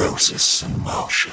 necrosis in motion.